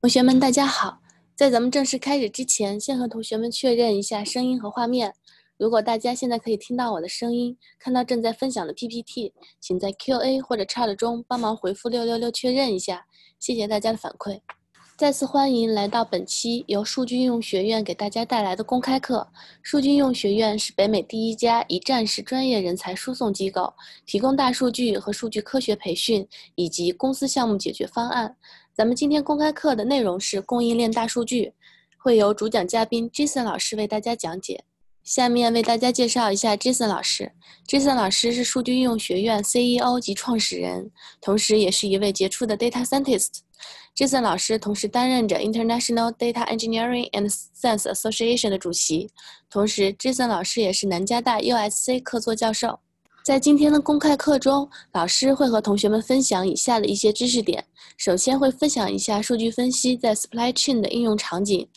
同学们，大家好！在咱们正式开始之前，先和同学们确认一下声音和画面。如果大家现在可以听到我的声音，看到正在分享的 PPT， 请在 Q&A 或者 Chat 中帮忙回复666确认一下。谢谢大家的反馈。再次欢迎来到本期由数据应用学院给大家带来的公开课。数据应用学院是北美第一家一站式专业人才输送机构，提供大数据和数据科学培训以及公司项目解决方案。咱们今天公开课的内容是供应链大数据，会由主讲嘉宾 Jason 老师为大家讲解。下面为大家介绍一下 Jason 老师。Jason 老师是数据应用学院 CEO 及创始人，同时也是一位杰出的 Data Scientist。Jason 老师同时担任着 International Data Engineering and Science Association 的主席，同时 Jason 老师也是南加大 USC 客座教授。在今天的公开课中，老师会和同学们分享以下的一些知识点。首先会分享一下数据分析在 Supply Chain 的应用场景。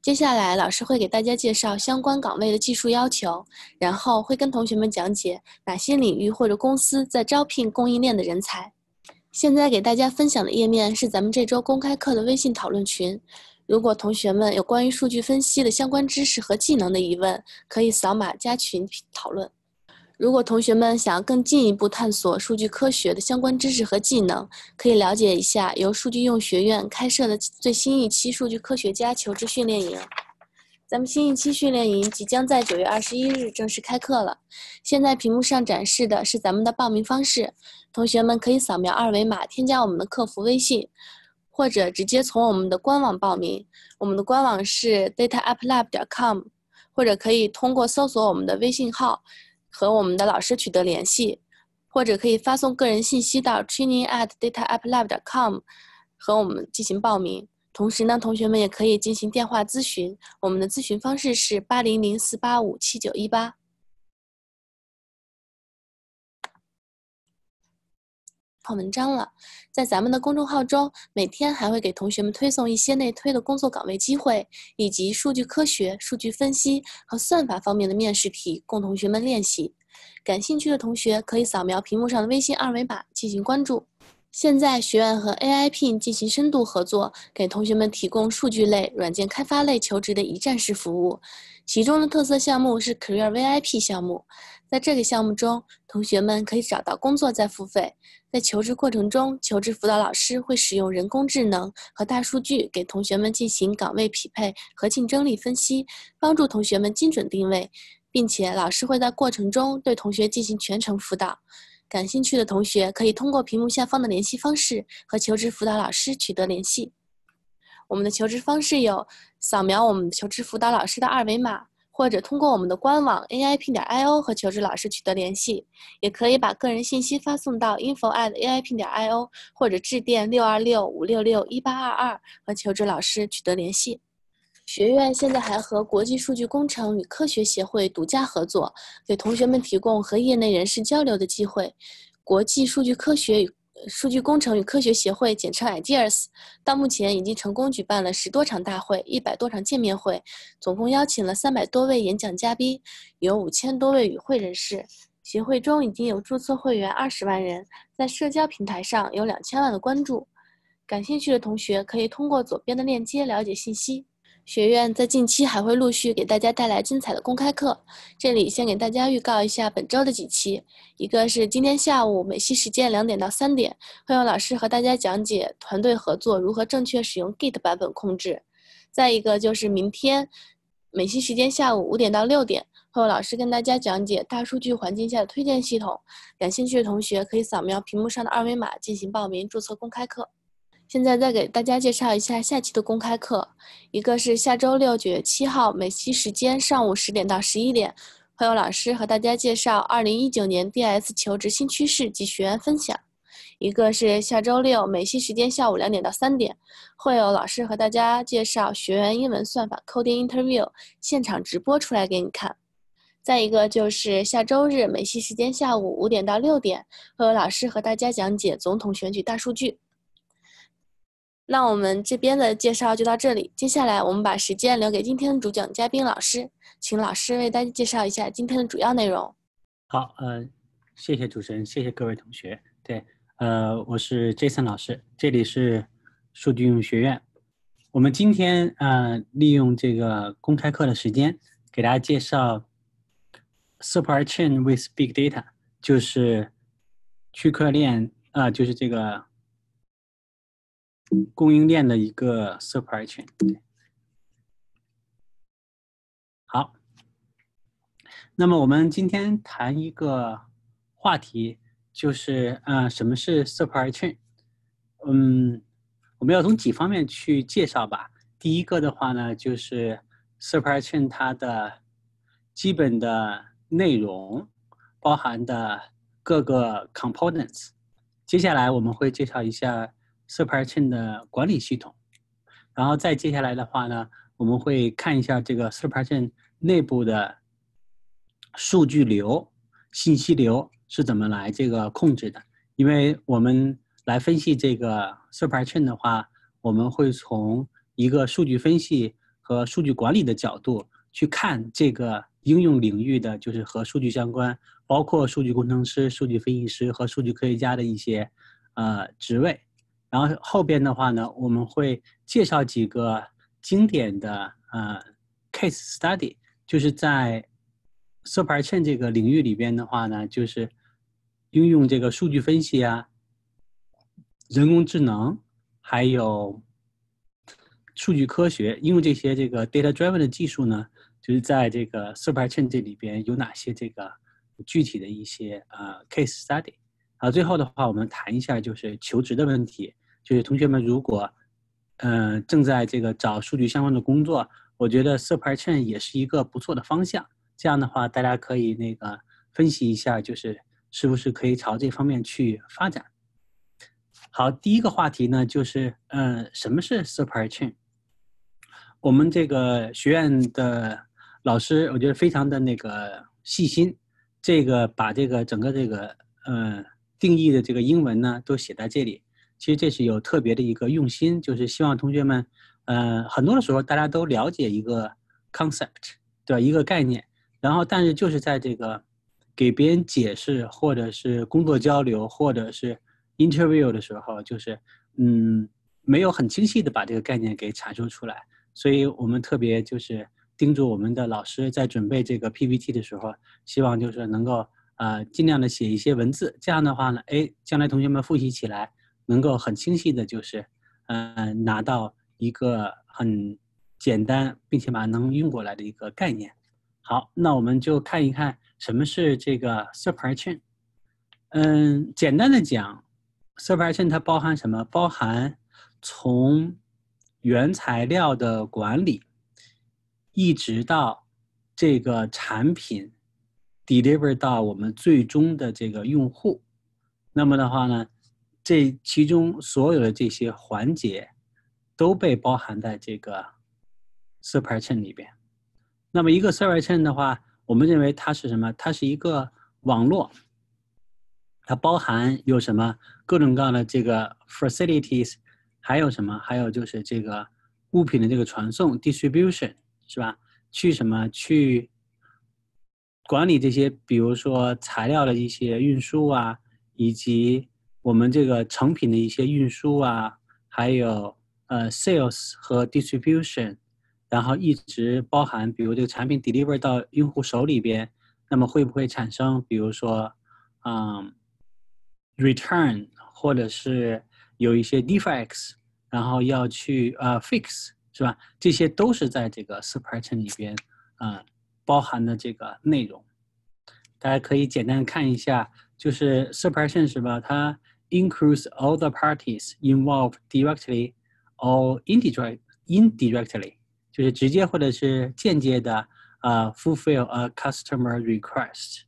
接下来，老师会给大家介绍相关岗位的技术要求，然后会跟同学们讲解哪些领域或者公司在招聘供应链的人才。现在给大家分享的页面是咱们这周公开课的微信讨论群。如果同学们有关于数据分析的相关知识和技能的疑问，可以扫码加群讨论。如果同学们想更进一步探索数据科学的相关知识和技能，可以了解一下由数据应用学院开设的最新一期数据科学家求职训练营。咱们新一期训练营即将在9月21日正式开课了。现在屏幕上展示的是咱们的报名方式，同学们可以扫描二维码添加我们的客服微信，或者直接从我们的官网报名。我们的官网是 dataapplab.com， 或者可以通过搜索我们的微信号和我们的老师取得联系，或者可以发送个人信息到 training@dataapplab.com 和我们进行报名。同时呢，同学们也可以进行电话咨询，我们的咨询方式是800-485-7918。好文章了，在咱们的公众号中，每天还会给同学们推送一些内推的工作岗位机会，以及数据科学、数据分析和算法方面的面试题，供同学们练习。感兴趣的同学可以扫描屏幕上的微信二维码进行关注。现在学院和 AIP 进行深度合作，给同学们提供数据类、软件开发类求职的一站式服务。其中的特色项目是 Career VIP 项目。在这个项目中，同学们可以找到工作再付费。在求职过程中，求职辅导老师会使用人工智能和大数据给同学们进行岗位匹配和竞争力分析，帮助同学们精准定位，并且老师会在过程中对同学进行全程辅导。感兴趣的同学可以通过屏幕下方的联系方式和求职辅导老师取得联系。我们的求职方式有扫描我们求职辅导老师的二维码，或者通过我们的官网 aip.io 和求职老师取得联系，也可以把个人信息发送到 info@aip.io 或者致电626-566-1822和求职老师取得联系。学院现在还和国际数据工程与科学协会独家合作，给同学们提供和业内人士交流的机会。国际数据工程与科学协会简称 IDEAS， 到目前已经成功举办了10多场大会、100多场见面会，总共邀请了300多位演讲嘉宾，有5000多位与会人士。协会中已经有注册会员20万人，在社交平台上有2000万的关注。感兴趣的同学可以通过左边的链接了解信息。学院在近期还会陆续给大家带来精彩的公开课，这里先给大家预告一下本周的几期。一个是今天下午美西时间2点到3点，会有老师和大家讲解团队合作如何正确使用 Git 版本控制。再一个就是明天美西时间下午5点到6点，会有老师跟大家讲解大数据环境下的推荐系统。感兴趣的同学可以扫描屏幕上的二维码进行报名注册公开课。现在再给大家介绍一下下期的公开课，一个是下周六9月7号美西时间上午10点到11点，会有老师和大家介绍2019年 DS 求职新趋势及学员分享。一个是下周六美西时间下午2点到3点，会有老师和大家介绍学员英文算法 Coding Interview， 现场直播出来给你看。再一个就是下周日美西时间下午5点到6点，会有老师和大家讲解总统选举大数据。那我们这边的介绍就到这里，接下来我们把时间留给今天的主讲嘉宾老师，请老师为大家介绍一下今天的主要内容。好，谢谢主持人，谢谢各位同学。对，我是 Jason 老师，这里是数据应用学院。我们今天利用这个公开课的时间，给大家介绍 supply chain with big data， 就是区块链就是这个供应链的一个 supply chain。好，那么我们今天谈一个话题，就是什么是 supply chain？ 我们要从几方面去介绍吧。第一个的话呢，就是 supply chain 它的基本的内容，包含的各个 components。接下来我们会介绍一下 supply chain 的管理系统，然后再接下来的话呢，我们会看一下这个 supply chain 内部的数据流、信息流是怎么来这个控制的，因为我们来分析这个 supply chain 的话，我们会从一个数据分析和数据管理的角度去看这个应用领域的，就是和数据相关，包括数据工程师、数据分析师和数据科学家的一些职位。然后后边的话呢，我们会介绍几个经典的case study， 就是在 supply chain 这个领域里边的话呢，就是应用这个数据分析啊、人工智能，还有数据科学，因为这些这个 data-driven 的技术呢，就是在这个 supply chain 这里边有哪些这个具体的一些case study。啊，最后的话，我们谈一下就是求职的问题，就是同学们如果正在这个找数据相关的工作，我觉得 supply chain 也是一个不错的方向。这样的话，大家可以那个分析一下，就是是不是可以朝这方面去发展。好，第一个话题呢，就是什么是 supply chain？ 我们这个学院的老师，我觉得非常的那个细心，这个把这个整个这个定义的这个英文呢都写在这里。其实这是有特别的一个用心，就是希望同学们很多的时候大家都了解一个 concept， 对吧？一个概念，然后但是就是在这个给别人解释，或者是工作交流，或者是interview 的时候，就是没有很清晰的把这个概念给阐述出来，所以我们特别就是叮嘱我们的老师在准备这个 PPT 的时候，希望就是能够尽量的写一些文字，这样的话呢，将来同学们复习起来能够很清晰的，就是拿到一个很简单并且把它能用过来的一个概念。好，那我们就看一看什么是这个 supply chain。简单的讲。supply chain 它包含什么？包含从原材料的管理，一直到这个产品 deliver 到我们最终的这个用户。那么的话呢，这其中所有的这些环节都被包含在这个 supply chain 里边。那么一个 supply chain 的话，我们认为它是什么？它是一个网络。它包含有什么各种各样的这个 facilities， 还有什么？还有就是这个物品的这个传送 distribution， 是吧？去什么？去管理这些，比如说材料的一些运输啊，以及我们这个成品的一些运输啊，还有sales 和 distribution， 然后一直包含，比如这个产品 deliver 到用户手里边，那么会不会产生，比如说return 或者是有一些 defects， 然后要去fix， 是吧？这些都是在这个 supply chain 里边包含的这个内容。大家可以简单看一下，就是 supply chain 是吧？它 includes all the parties involved directly or indirectly， 就是直接或者是间接的fulfill a customer request。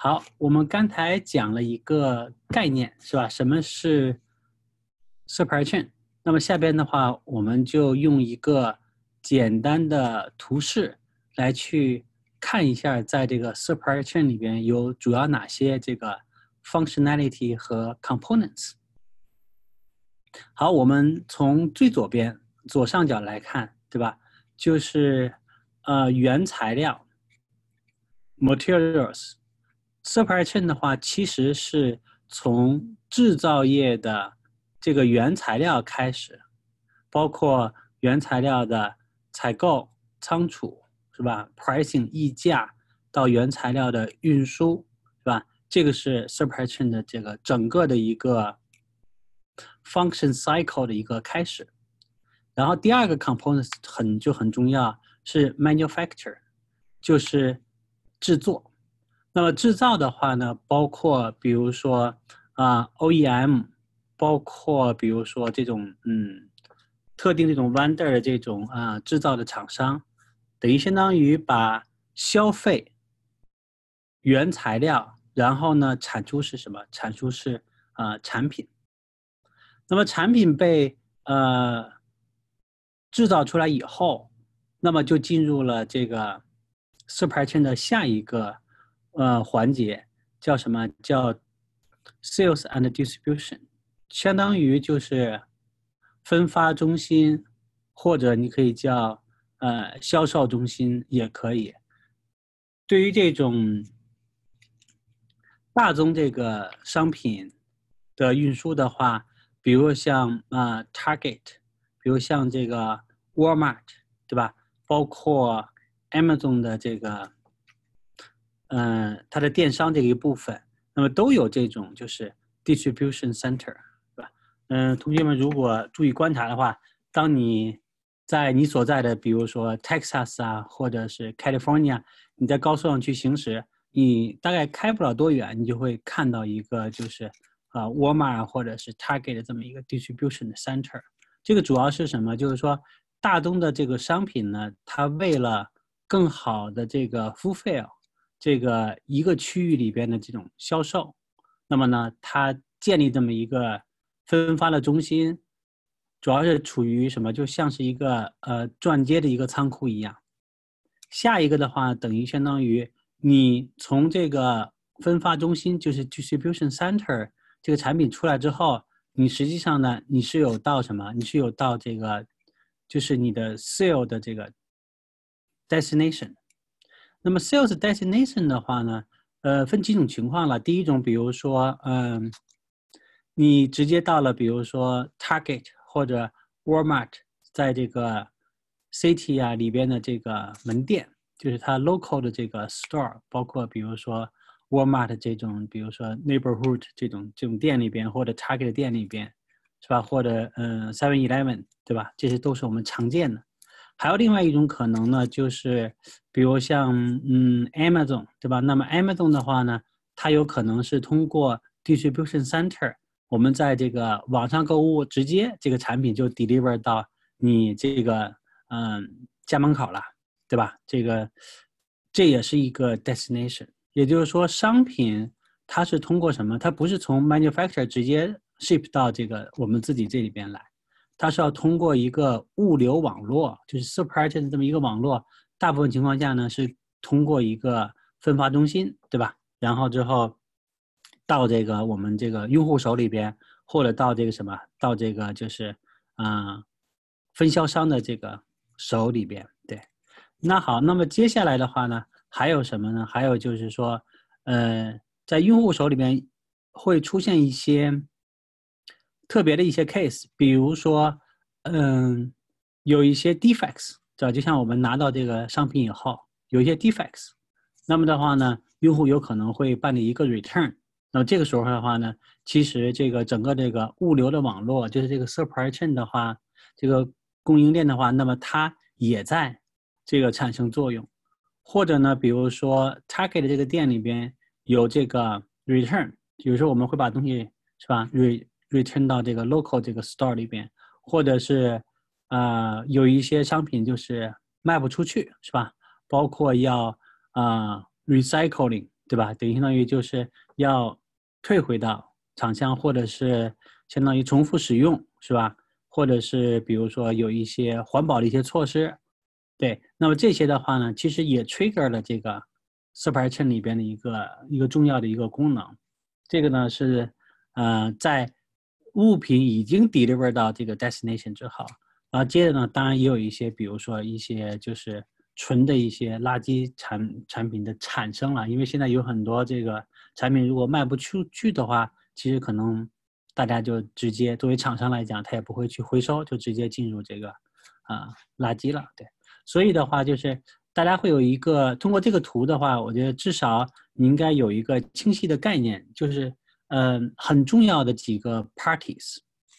好，我们刚才讲了一个概念，是吧？什么是 supply chain？ 那么下边的话，我们就用一个简单的图示来去看一下，在这个 supply chain 里边有主要哪些这个 functionality 和 components。好，我们从最左边左上角来看，对吧？就是原材料 materials。supply chain 的话，其实是从制造业的这个原材料开始，包括原材料的采购、仓储，是吧 ？Pricing 议价到原材料的运输，是吧？这个是 supply chain 的这个整个的一个 function cycle 的一个开始。然后第二个 component 很重要，是 manufacture， 就是制作。那么制造的话呢，包括比如说OEM， 包括比如说这种特定这种 vendor 的这种制造的厂商，等于相当于把消费、原材料，然后呢产出是什么？产出是产品。那么产品被制造出来以后，那么就进入了这个 supply chain 的下一个环节，叫什么？叫 sales and distribution， 相当于就是分发中心，或者你可以叫销售中心也可以。对于这种大宗这个商品的运输的话，比如像Target， 比如像这个 Walmart， 对吧？包括 Amazon 的这个它的电商这一部分，那么都有这种就是 distribution center。同学们如果注意观察的话，当你在你所在的，比如说 Texas 啊，或者是 California， 你在高速上去行驶，你大概开不了多远，你就会看到一个就是Walmart 或者是 Target 的这么一个 distribution center。这个主要是什么？就是说大宗的这个商品呢，它为了更好的这个 fulfill 这个一个区域里边的这种销售，那么呢，它建立这么一个分发的中心，主要是处于什么？就像是一个转接的一个仓库一样。下一个的话，等于相当于你从这个分发中心，就是 distribution center 这个产品出来之后，你实际上呢，你是有到什么？你是有到这个，就是你的 sale 的这个 destination。那么 sales destination 的话呢，分几种情况了。第一种，比如说，你直接到了，比如说 Target 或者 Walmart 在这个 City 啊里边的这个门店，就是它 local 的这个 store， 包括比如说 Walmart 这种，比如说 neighborhood 这种店里边，或者 Target 店里边，是吧？或者7-Eleven， 对吧？这些都是我们常见的。还有另外一种可能呢，就是比如像Amazon， 对吧？那么 Amazon 的话呢，它有可能是通过 distribution center，我们在这个网上购物，直接这个产品就 deliver 到你这个家门口了，对吧？这也是一个 destination， 也就是说商品它是通过什么？它不是从 manufacturer 直接 ship 到这个我们自己这里边来，它是要通过一个物流网络，就是 supply chain 这么一个网络。大部分情况下呢是通过一个分发中心，对吧？然后之后到这个我们这个用户手里边，或者到这个什么，到这个就是分销商的这个手里边，对。那好，那么接下来的话呢，还有什么呢？还有就是说，在用户手里边会出现一些特别的一些 case， 比如说，有一些 defects， 就像我们拿到这个商品以后，有一些 defects， 那么的话呢，用户有可能会办理一个 return。那么这个时候的话呢，其实这个整个这个物流的网络，就是这个 supply chain 的话，这个供应链的话，那么它也在这个产生作用。或者呢，比如说 Target 的这个店里边有这个 return， 有时候我们会把东西是吧 return 到这个 local 这个 store 里边，或者是有一些商品就是卖不出去，是吧？包括要recycling， 对吧？等于相当于就是要退回到厂商，或者是相当于重复使用，是吧？或者是比如说有一些环保的一些措施，对。那么这些的话呢，其实也 trigger 了这个 supply chain 里边的一个重要的一个功能。这个呢是在物品已经 deliver 到这个 destination 之后，然后接着呢，当然也有一些，比如说一些就是纯的一些垃圾产品的产生了，因为现在有很多这个产品如果卖不出去的话，其实可能大家就直接作为厂商来讲，他也不会去回收，就直接进入这个垃圾了。对，所以的话就是大家会有一个通过这个图的话，我觉得至少你应该有一个清晰的概念，就是很重要的几个 parties。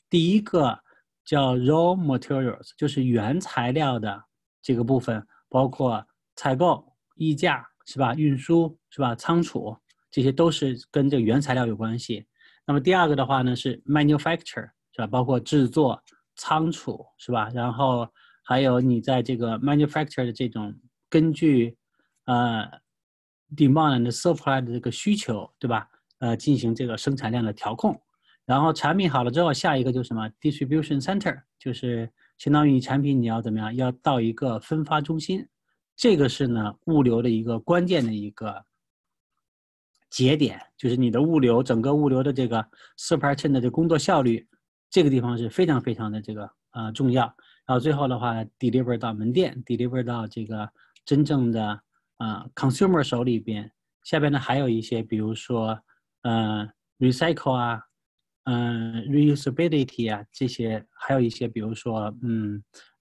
第一个叫 raw materials， 就是原材料的这个部分，包括采购、议价是吧，运输是吧，仓储，这些都是跟这个原材料有关系。那么第二个的话呢是 manufacture 是吧，包括制作、仓储是吧，然后还有你在这个 manufacture 的这种根据demand and supply 的这个需求对吧，进行这个生产量的调控。然后产品好了之后，下一个就是什么 distribution center， 就是相当于你产品你要怎么样，要到一个分发中心，这个是呢物流的一个关键的一个节点，就是你的物流整个物流的这个 supply chain 的这工作效率，这个地方是非常非常的这个重要。然后最后的话 deliver 到门店， deliver 到这个真正的consumer 手里边。下边呢还有一些比如说recycle 啊，reusability 啊，这些还有一些比如说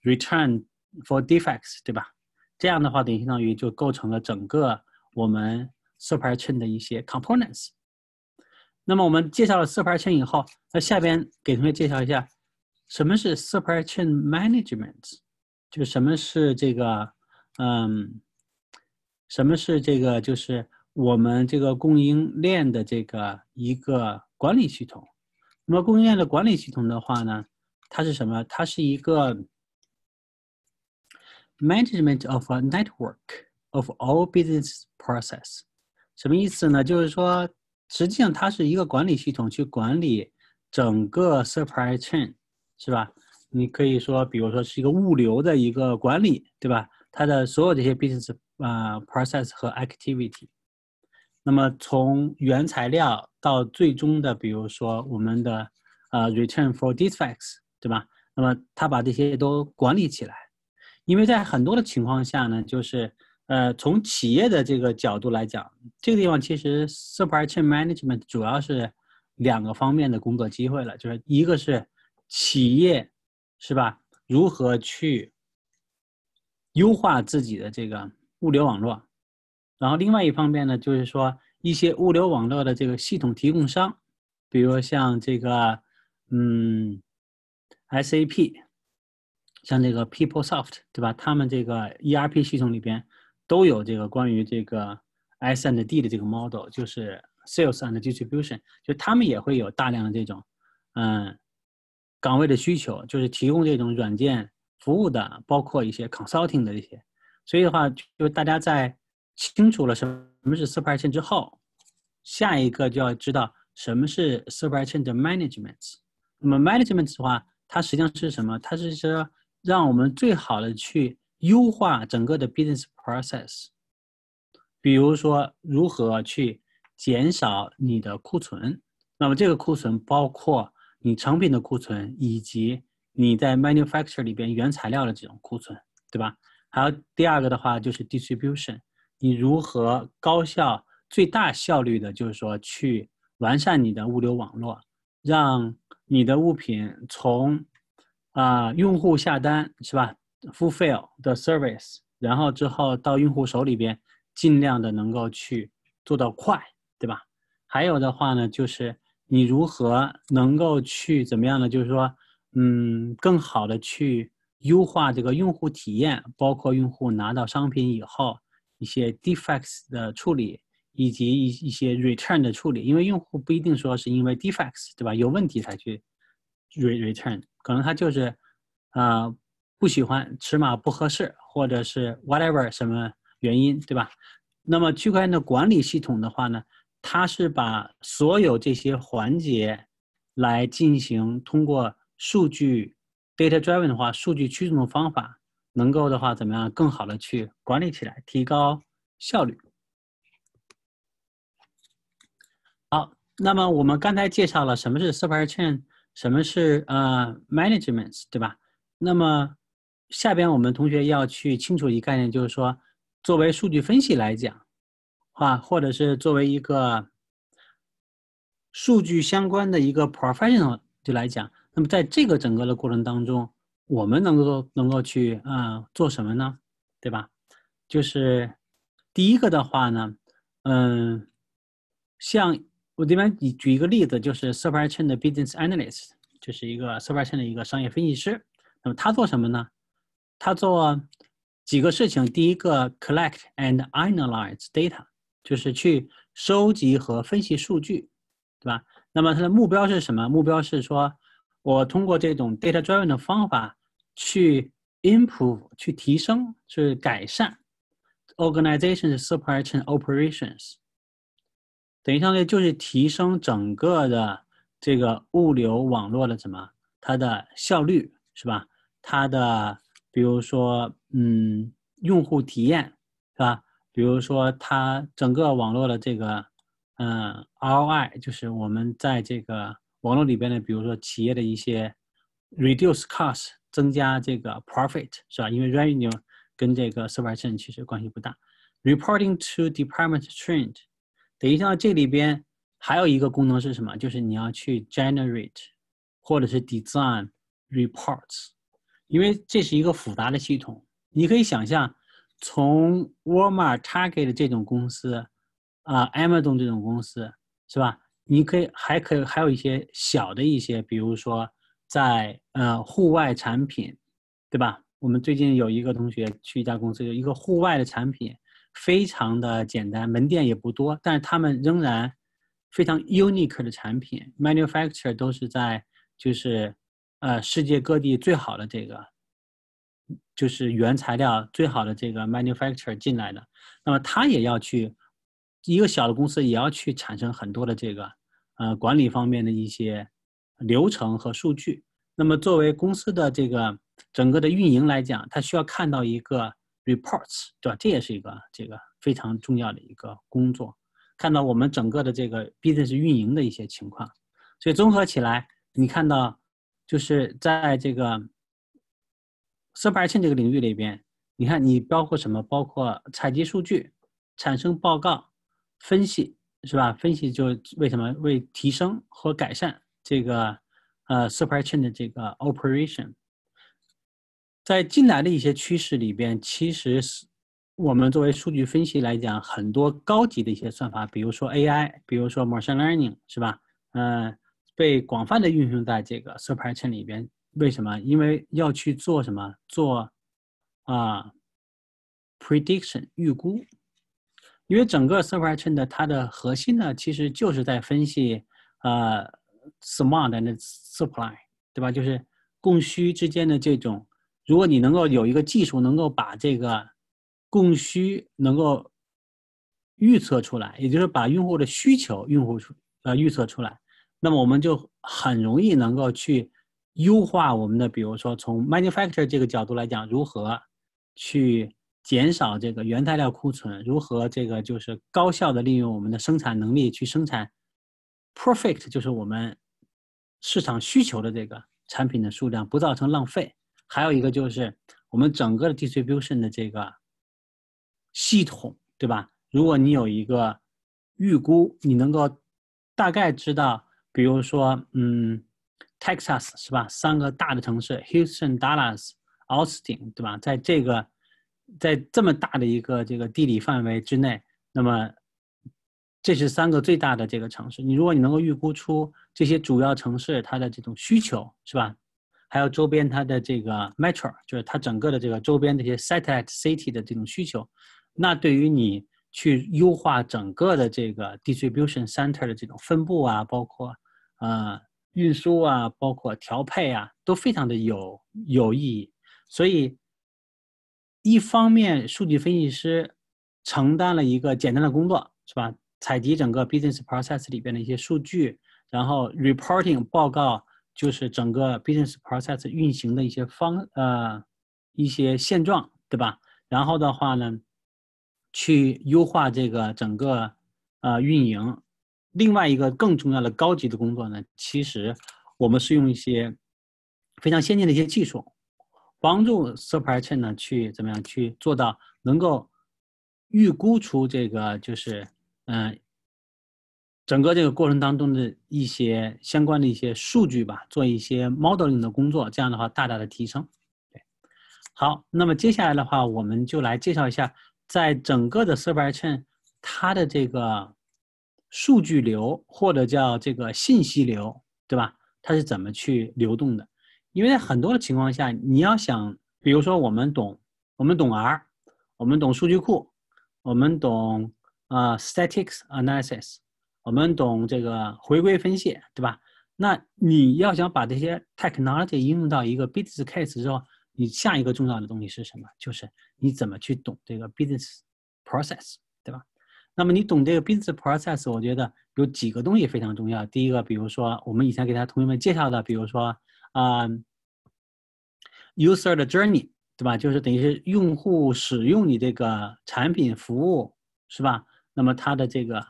return for defects 对吧，这样的话等于相当于就构成了整个我们supply chain 的一些 components。 那么我们介绍了 supply chain 以后，那下边给同学介绍一下什么是 supply chain management， 就什么是这个什么是这个就是我们这个供应链的这个一个管理系统。那么供应链的管理系统的话呢，它是什么，它是一个 management of a network of all business process。什么意思呢？就是说，实际上它是一个管理系统，去管理整个 supply chain， 是吧？你可以说，比如说是一个物流的一个管理，对吧？它的所有这些 business process 和 activity。那么从原材料到最终的，比如说我们的return for defects， 对吧？那么它把这些都管理起来，因为在很多的情况下呢，就是。从企业的这个角度来讲，这个地方其实 supply chain management 主要是两个方面的工作机会了，就是一个是企业是吧，如何去优化自己的这个物流网络，然后另外一方面呢，就是说一些物流网络的这个系统提供商，比如像这个SAP， 像这个 PeopleSoft 对吧，他们这个 ERP 系统里边都有这个关于这个 S&D 的这个 model， 就是 Sales and Distribution， 就他们也会有大量的这种岗位的需求，就是提供这种软件服务的，包括一些 consulting 的一些。所以的话，就大家在清楚了什么是 supply chain 之后，下一个就要知道什么是 supply chain 的 management。那么 management 的话，它实际上是什么？它是说让我们最好的去优化整个的 business process， 比如说如何去减少你的库存，那么这个库存包括你成品的库存，以及你在 manufacture 里边原材料的这种库存，对吧？还有第二个的话就是 distribution， 你如何高效、最大效率的，就是说去完善你的物流网络，让你的物品从用户下单是吧？fulfill the service， 然后之后到用户手里边，尽量的能够去做到快，对吧？还有的话呢，就是你如何能够去怎么样呢？就是说，更好的去优化这个用户体验，包括用户拿到商品以后一些 defects 的处理，以及一些 return 的处理，因为用户不一定说是因为 defects 对吧？有问题才去 return， 可能他就是不喜欢，尺码不合适，或者是 whatever 什么原因，对吧？那么区块链的管理系统的话呢，它是把所有这些环节来进行通过数据 data driven 的话，数据驱动的方法，能够的话怎么样更好的去管理起来，提高效率。好，那么我们刚才介绍了什么是 supply chain， 什么是management， 对吧？那么下边我们同学要去清楚一个概念，就是说作为数据分析来讲，或者是作为一个数据相关的一个 professional 就来讲，那么在这个整个的过程当中，我们能够去做什么呢？对吧？就是第一个的话呢，像我这边举一个例子，就是 supply chain 的 business analyst， 就是一个 supply chain 的一个商业分析师。那么他做什么呢？他做几个事情，第一个 collect and analyze data， 就是去收集和分析数据，对吧？那么他的目标是什么？目标是说，我通过这种 data driven 的方法去 improve， 去提升，去改善 organization supply chain operations， 等于相当于就是提升整个的这个物流网络的什么它的效率，是吧？它的比如说用户体验，是吧？比如说它整个网络的这个ROI， 就是我们在这个网络里边的，比如说企业的一些 reduce cost， 增加这个 profit， 是吧？因为 revenue 跟这个 supply chain 其实关系不大。Reporting to department trend， 等于像这里边还有一个功能是什么？就是你要去 generate 或者是 design reports， 因为这是一个复杂的系统。你可以想象，从 Walmart、Target 这种公司Amazon 这种公司，是吧？你还有一些小的一些，比如说在户外产品，对吧？我们最近有一个同学去一家公司，有一个户外的产品，非常的简单，门店也不多，但是他们仍然非常 unique 的产品 ，manufacturer 都是在就是世界各地最好的这个就是原材料最好的这个 manufacturer 进来的，那么他也要去。一个小的公司也要去产生很多的这个管理方面的一些流程和数据。那么作为公司的这个整个的运营来讲，它需要看到一个 reports， 对吧？这也是一个这个非常重要的一个工作，看到我们整个的这个 business 运营的一些情况。所以综合起来，你看到就是在这个 supply chain 这个领域里边，你看你包括什么？包括采集数据、产生报告。分析，是吧？分析就为什么为提升和改善这个supply chain 的这个 operation， 在近来的一些趋势里边，其实我们作为数据分析来讲，很多高级的一些算法，比如说 AI， 比如说 machine learning， 是吧？被广泛的运用在这个 supply chain 里边。为什么？因为要去做什么？做prediction 预估。因为整个 supply chain 的它的核心呢，其实就是在分析smart and supply， 对吧？就是供需之间的这种，如果你能够有一个技术能够把这个供需能够预测出来，也就是把用户的需求预测出来，那么我们就很容易能够去优化我们的，比如说从 manufacturer 这个角度来讲，如何去减少这个原材料库存，如何这个就是高效的利用我们的生产能力去生产 perfect， 就是我们市场需求的这个产品的数量，不造成浪费。还有一个就是我们整个的 distribution 的这个系统，对吧？如果你有一个预估，你能够大概知道，比如说Texas 是吧？三个大的城市 Houston、Dallas、Austin， 对吧？在这么大的一个这个地理范围之内，那么这是三个最大的这个城市。如果你能够预估出这些主要城市它的这种需求，是吧？还有周边它的这个 metro， 就是它整个的这个周边这些 satellite city 的这种需求，那对于你去优化整个的这个 distribution center 的这种分布啊，包括运输啊，包括调配啊，都非常的有意义。所以一方面，数据分析师承担了一个简单的工作，是吧？采集整个 business process 里边的一些数据，然后 reporting 报告就是整个 business process 运行的一些一些现状，对吧？然后的话呢，去优化这个整个运营。另外一个更重要的高级的工作呢，其实我们是用一些非常先进的一些技术。帮助 supply chain 呢去怎么样去做到能够预估出这个就是整个这个过程当中的一些相关的一些数据吧，做一些 modeling 的工作，这样的话大大的提升。对，好，那么接下来的话，我们就来介绍一下，在整个的 supply chain 它的这个数据流或者叫这个信息流，对吧？它是怎么去流动的？因为在很多的情况下，你要想，比如说我们懂 R， 我们懂数据库，我们懂static analysis。我们懂这个回归分析，对吧？那你要想把这些 technology 应用到一个 business case 之后，你下一个重要的东西是什么？就是你怎么去懂这个 business process， 对吧？那么你懂这个 business process， 我觉得有几个东西非常重要。第一个，比如说我们以前给大家同学们介绍的，比如说user 的 journey， 对吧？就是等于是用户使用你这个产品服务，是吧？那么它的这个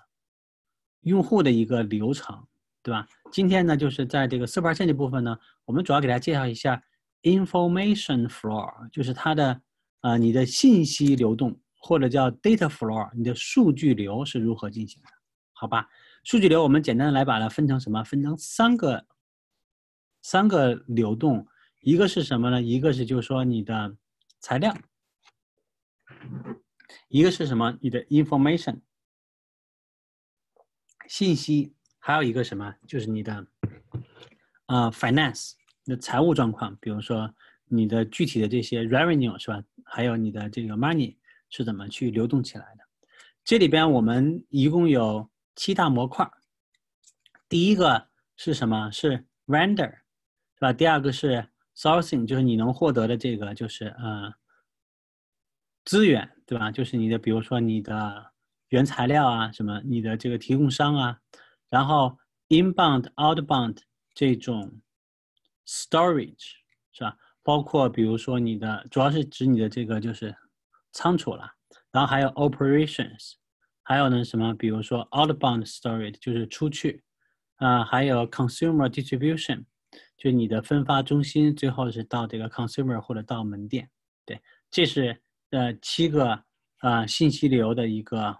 用户的一个流程，对吧？今天呢，就是在这个 supply chain 这部分呢，我们主要给大家介绍一下 information flow， 就是它的你的信息流动或者叫 data flow， 你的数据流是如何进行的，好吧？数据流我们简单来把它分成什么？分成三个流动，一个是什么呢？一个是就是说你的材料，一个是什么？你的 information。信息，还有一个什么，就是你的finance 的财务状况，比如说你的具体的这些 revenue 是吧，还有你的这个 money 是怎么去流动起来的。这里边我们一共有7大模块，第一个是什么？是 vendor 是吧？第二个是 sourcing， 就是你能获得的这个就是资源，对吧？就是你的比如说你的原材料啊，什么你的这个提供商啊，然后 inbound outbound 这种 storage 是吧？包括比如说你的主要是指你的这个就是仓储了，然后还有 operations， 还有呢什么比如说 outbound storage 就是出去还有 consumer distribution 就是你的分发中心，最后是到这个 consumer 或者到门店。对，这是7个信息流的一个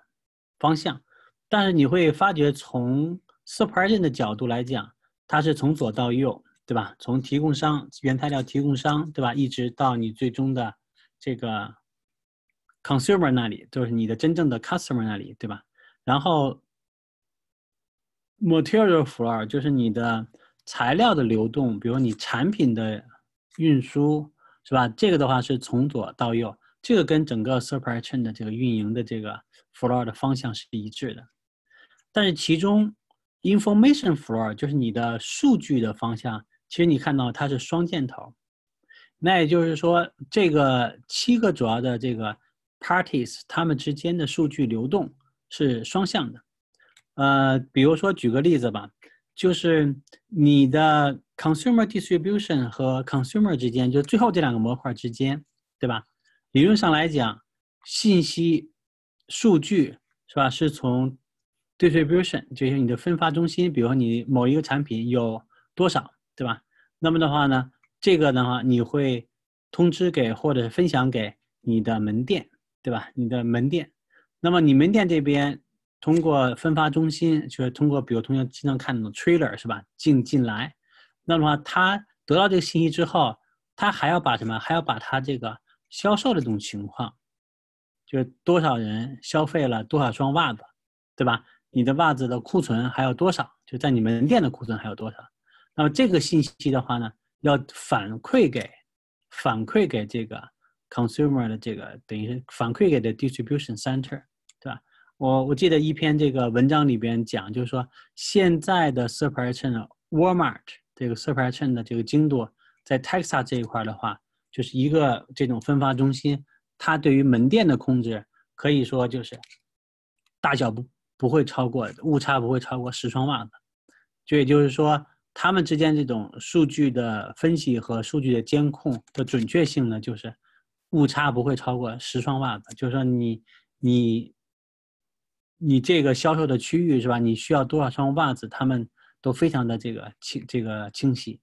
方向。但是你会发觉从 supply chain 的角度来讲，它是从左到右，对吧？从提供商原材料提供商，对吧，一直到你最终的这个 consumer 那里，就是你的真正的 customer 那里，对吧？然后 material flow 就是你的材料的流动，比如你产品的运输，是吧？这个的话是从左到右，这个跟整个 supply chain 的这个运营的这个 flow 的方向是一致的。但是其中 information flow 就是你的数据的方向，其实你看到它是双箭头。那也就是说这个7个主要的这个 parties 它们之间的数据流动是双向的。比如说举个例子吧，就是你的 consumer distribution 和 consumer 之间，就最后这2个模块之间，对吧？理论上来讲，信息数据是吧，是从 distribution 就是你的分发中心，比如说你某一个产品有多少，对吧？那么的话呢，这个的话你会通知给或者分享给你的门店，对吧？你的门店，那么你门店这边通过分发中心，就是通过比如同学经常看到 trailer 是吧，进来，那么他得到这个信息之后，他还要把什么？还要把他这个销售的这种情况，就是多少人消费了多少双袜子，对吧？你的袜子的库存还有多少，就在你门店的库存还有多少。那么这个信息的话呢，要反馈给这个 consumer 的这个，等于是反馈给的 distribution center， 对吧？我记得一篇这个文章里边讲，就是说现在的 supply chain Walmart 这个 supply chain 的这个精度，在 Texas 这一块的话，就是一个这种分发中心，它对于门店的控制可以说就是大小不会超过，误差不会超过10双袜子。就也就是说他们之间这种数据的分析和数据的监控的准确性呢，就是误差不会超过10双袜子。就是说你这个销售的区域是吧，你需要多少双袜子，他们都非常的这个清晰。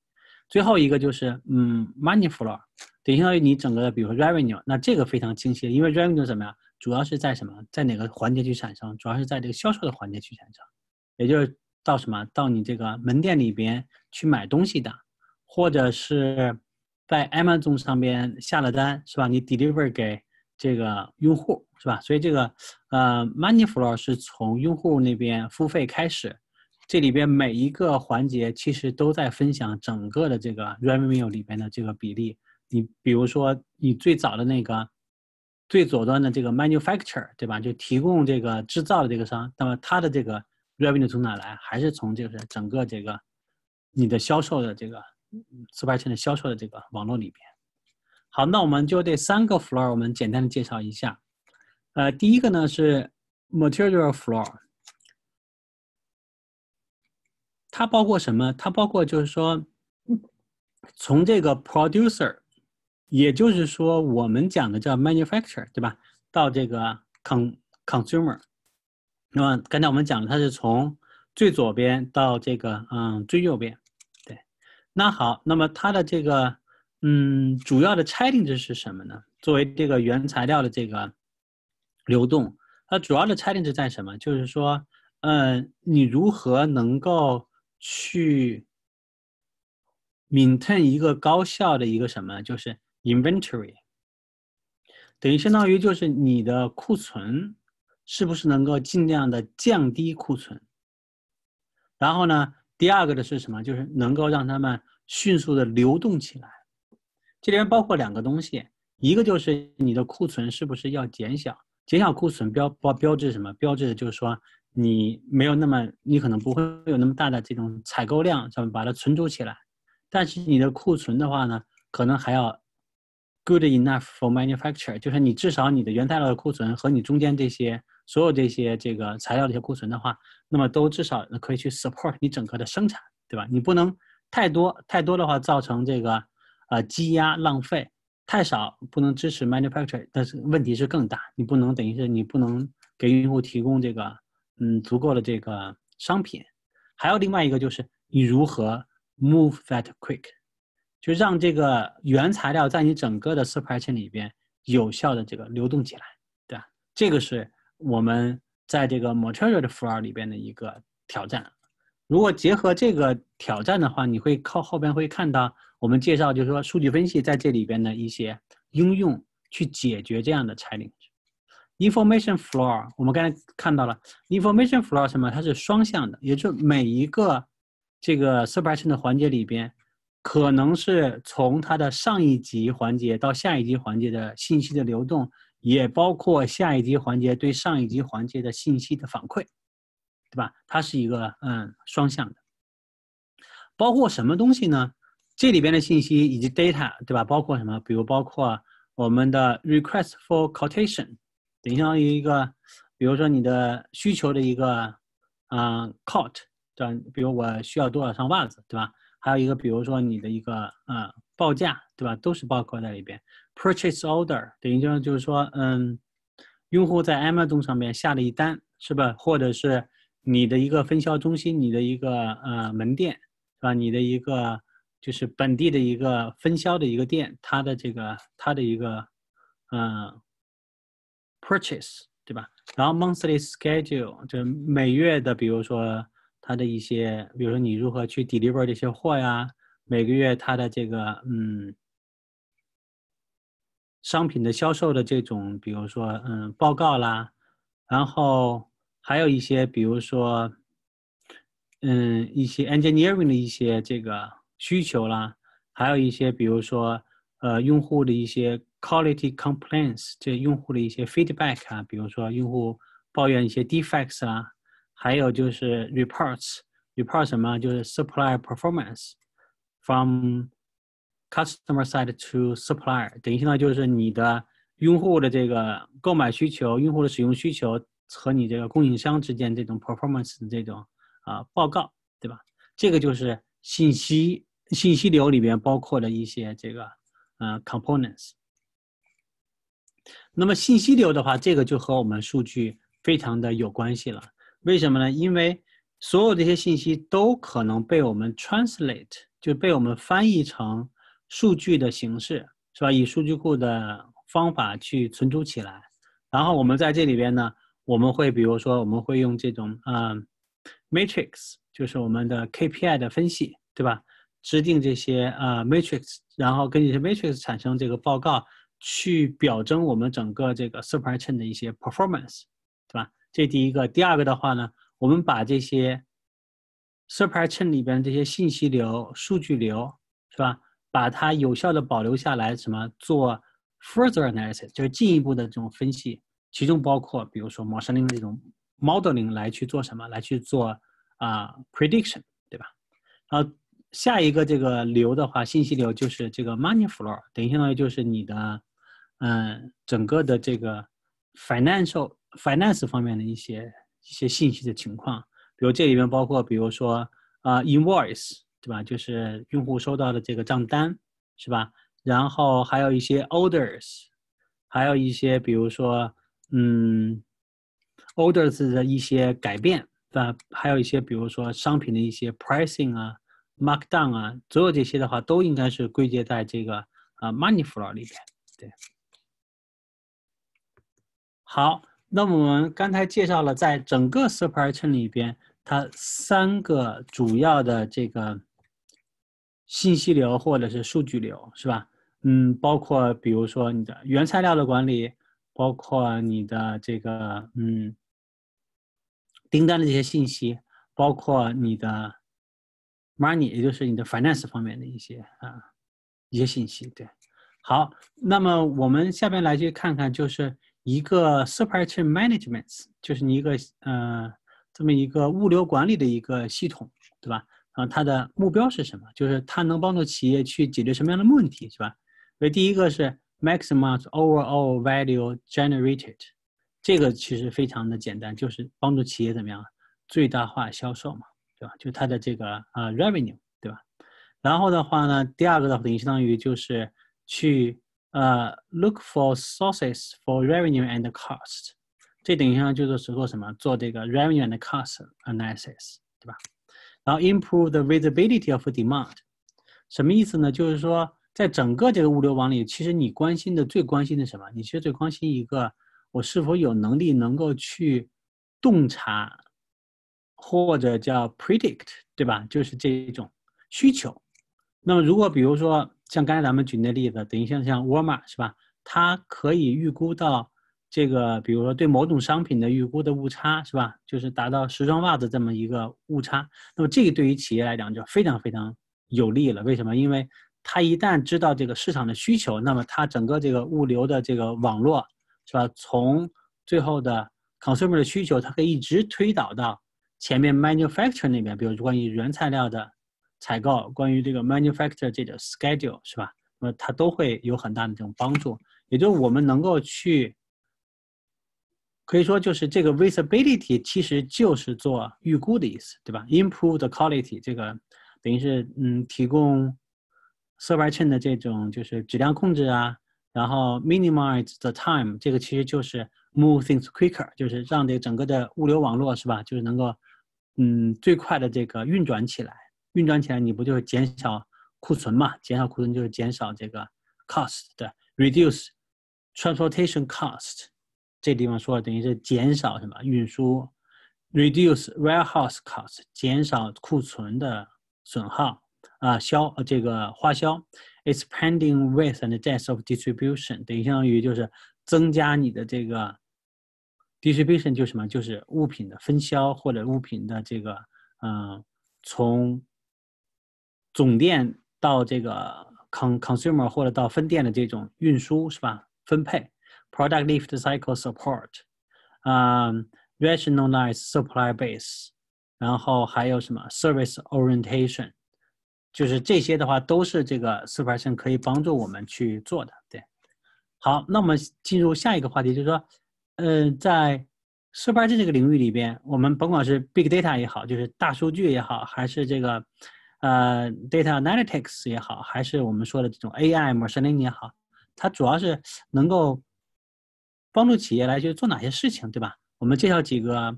最后一个就是money flow， 等于你整个比如说 revenue， 那这个非常清晰，因为 revenue 怎么样，主要是在什么，在哪个环节去产生，主要是在这个销售的环节去产生。也就是到什么？到你这个门店里边去买东西的，或者是在 Amazon 上边下了单，是吧？你 deliver 给这个用户，是吧？所以这个money flow 是从用户那边付费开始，这里边每一个环节其实都在分享整个的这个 revenue 里边的这个比例。你比如说，你最早的那个最左端的这个 manufacturer， 对吧？就提供这个制造的这个商，那么它的这个 revenue 从哪来？还是从就是整个这个你的销售的这个 supply chain 的销售的这个网络里边。好，那我们就这三个 floor 我们简单的介绍一下。第一个呢是 material floor， 它包括什么？它包括就是说从这个 producer， 也就是说我们讲的叫 manufacturer， 对吧？到这个 consumer。那么刚才我们讲的，它是从最左边到这个最右边，对。那好，那么它的这个主要的差定值是什么呢？作为这个原材料的这个流动，它主要的差定值在什么？就是说，你如何能够去 maintain 一个高效的一个什么？就是 inventory， 等于相当于就是你的库存。是不是能够尽量的降低库存？然后呢，第二个的是什么？就是能够让他们迅速的流动起来。这里面包括两个东西，一个就是你的库存是不是要减小？减小库存标志什么？标志就是说你没有那么，你可能不会有那么大的这种采购量，咱们把它存储起来。但是你的库存的话呢，可能还要 good enough for manufacture， 就是你至少你的原材料的库存和你中间这些。所有这些这个材料的一些库存的话，那么都至少可以去 support 你整个的生产，对吧？你不能太多，太多的话造成这个积压浪费；太少不能支持 manufacture， 但是问题是更大。你不能等于是你不能给用户提供这个足够的这个商品。还有另外一个就是你如何 move that quick， 就让这个原材料在你整个的 supply chain 里边有效的这个流动起来，对吧？这个是。我们在这个 material 的 floor 里边的一个挑战，如果结合这个挑战的话，你会靠后边会看到我们介绍，就是说数据分析在这里边的一些应用去解决这样的 challenge。information floor 我们刚才看到了 ，information floor 什么？它是双向的，也就是每一个这个 supply chain 的环节里边，可能是从它的上一级环节到下一级环节的信息的流动。也包括下一级环节对上一级环节的信息的反馈，对吧？它是一个双向的。包括什么东西呢？这里边的信息以及 data， 对吧？包括什么？比如包括我们的 request for quotation， 等于一个，比如说你的需求的一个quote， 对吧？比如我需要多少双袜子，对吧？还有一个比如说你的一个报价，对吧？都是包括在里边。Purchase order 等于就是说，用户在 Amazon 上面下了一单，是吧？或者是你的一个分销中心，你的一个门店，是吧？你的一个就是本地的一个分销的一个店，它的一个purchase， 对吧？然后 monthly schedule 就是每月的，比如说它的一些，比如说你如何去 deliver 这些货呀，每个月它的这个商品的销售的这种，比如说报告啦，然后还有一些，比如说一些 engineering 的一些这个需求啦，还有一些比如说用户的一些 quality complaints， 这用户的一些 feedback 啊，比如说用户抱怨一些 defects 啦，还有就是 reports 什么就是 supplier performance from customer side to supplier， 等于现在就是你的用户的这个购买需求、用户的使用需求和你这个供应商之间这种 performance 的这种报告，对吧？这个就是信息流里边包括的一些这个components。那么信息流的话，这个就和我们数据非常的有关系了。为什么呢？因为所有这些信息都可能被我们 translate， 就被我们翻译成。数据的形式，是吧？以数据库的方法去存储起来，然后我们在这里边呢，我们会比如说我们会用这种 matrix 就是我们的 KPI 的分析，对吧？制定这些matrix， 然后根据这 matrix 产生这个报告，去表征我们整个这个 supply chain 的一些 performance， 对吧？这第一个。第二个的话呢，我们把这些 supply chain 里边这些信息流、数据流，是吧？把它有效的保留下来，什么做 further analysis， 就是进一步的这种分析，其中包括比如说machine learning这种 modeling 来去做什么，来去做prediction， 对吧？然后下一个这个流的话，信息流就是这个 money flow， 等于相当于就是你的整个的这个 finance 方面的一些信息的情况，比如这里面包括比如说invoice。对吧？就是用户收到的这个账单，是吧？然后还有一些 orders， 还有一些比如说orders 的一些改变，对吧？还有一些比如说商品的一些 pricing 啊 markdown 啊，所有这些的话都应该是归结在这个money flow 里边。对。好，那么我们刚才介绍了在整个 supply chain 里边，它三个主要的这个信息流或者是数据流，是吧？包括比如说你的原材料的管理，包括你的这个订单的这些信息，包括你的 money， 也就是你的 finance 方面的一些信息。对，好，那么我们下边来去看看，就是一个 supply chain management， 就是你一个这么一个物流管理的一个系统，对吧？然后它的目标是什么？就是它能帮助企业去解决什么样的问题，是吧？所以第一个是 maximize overall value generated， 这个其实非常的简单，就是帮助企业怎么样最大化销售嘛，对吧？就是它的这个revenue， 对吧？然后的话呢，第二个的话等于相当于就是去look for sources for revenue and cost。这等于上就是做什么？做这个 revenue and cost analysis， 对吧？然后 improve the visibility of demand， 什么意思呢？就是说，在整个这个物流网里，其实你最关心的什么？你其实最关心一个，我是否有能力能够去洞察或者叫 predict， 对吧？就是这种需求。那么如果比如说像刚才咱们举那例子，等于像 Walmart 是吧？它可以预估到。这个比如说对某种商品的预估的误差，是吧？就是达到10双袜子这么一个误差，那么这个对于企业来讲就非常非常有利了。为什么？因为它一旦知道这个市场的需求，那么它整个这个物流的这个网络，是吧？从最后的 consumer 的需求，它可以一直推导到前面 manufacturer 那边，比如关于原材料的采购，关于这个 manufacturer 这个 schedule， 是吧？那么它都会有很大的这种帮助。也就是我们能够去。可以说，就是这个 visibility 其实就是做预估的意思，对吧 ？Improve the quality， 这个等于是提供 supply chain 的这种就是质量控制啊，然后 minimize the time， 这个其实就是 move things quicker， 就是让这整个的物流网络是吧，就是能够最快的这个运转起来。运转起来，你不就是减少库存嘛？减少库存就是减少这个 cost 的 reduce transportation cost。这地方说等于是减少什么运输 ，reduce warehouse cost， 减少库存的损耗这个花销 ，expanding waste and depth of distribution， 等于相当于就是增加你的这个 distribution 就是什么，就是物品的分销或者物品的这个从总店到这个 consumer 或者到分店的这种运输是吧？分配。Product life cycle support， rationalize supply base， 然后还有什么 service orientation， 就是这些的话都是这个 supply chain 可以帮助我们去做的。对，好，那我们进入下一个话题，就是说，在 supply chain 这个领域里边，我们甭管是 big data 也好，就是大数据也好，还是这个data analytics 也好，还是我们说的这种 AI machine learning 也好，它主要是能够帮助企业来去做哪些事情，对吧？我们介绍几个